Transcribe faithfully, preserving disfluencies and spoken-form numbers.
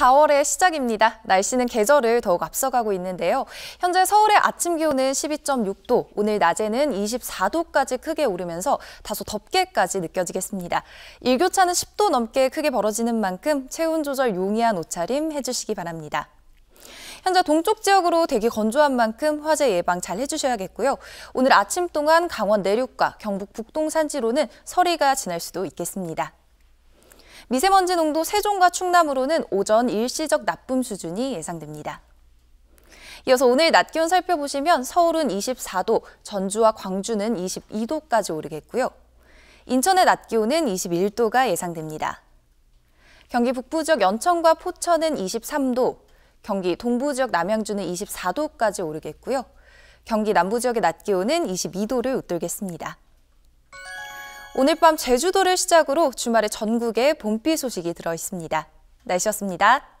사월의 시작입니다. 날씨는 계절을 더욱 앞서가고 있는데요. 현재 서울의 아침 기온은 십이 점 육 도, 오늘 낮에는 이십사 도까지 크게 오르면서 다소 덥게까지 느껴지겠습니다. 일교차는 십 도 넘게 크게 벌어지는 만큼 체온 조절 용이한 옷차림 해주시기 바랍니다. 현재 동쪽 지역으로 대기 건조한 만큼 화재 예방 잘 해주셔야겠고요. 오늘 아침 동안 강원 내륙과 경북 북동 산지로는 서리가 지날 수도 있겠습니다. 미세먼지 농도 세종과 충남으로는 오전 일시적 나쁨 수준이 예상됩니다. 이어서 오늘 낮 기온 살펴보시면 서울은 이십사 도, 전주와 광주는 이십이 도까지 오르겠고요. 인천의 낮 기온은 이십일 도가 예상됩니다. 경기 북부 지역 연천과 포천은 이십삼 도, 경기 동부 지역 남양주는 이십사 도까지 오르겠고요. 경기 남부 지역의 낮 기온은 이십이 도를 웃돌겠습니다. 오늘 밤 제주도를 시작으로 주말에 전국에 봄비 소식이 들어 있습니다. 날씨였습니다.